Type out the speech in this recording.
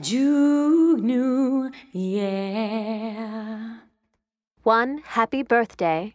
Jugnu, yeah. 1happybirthday.com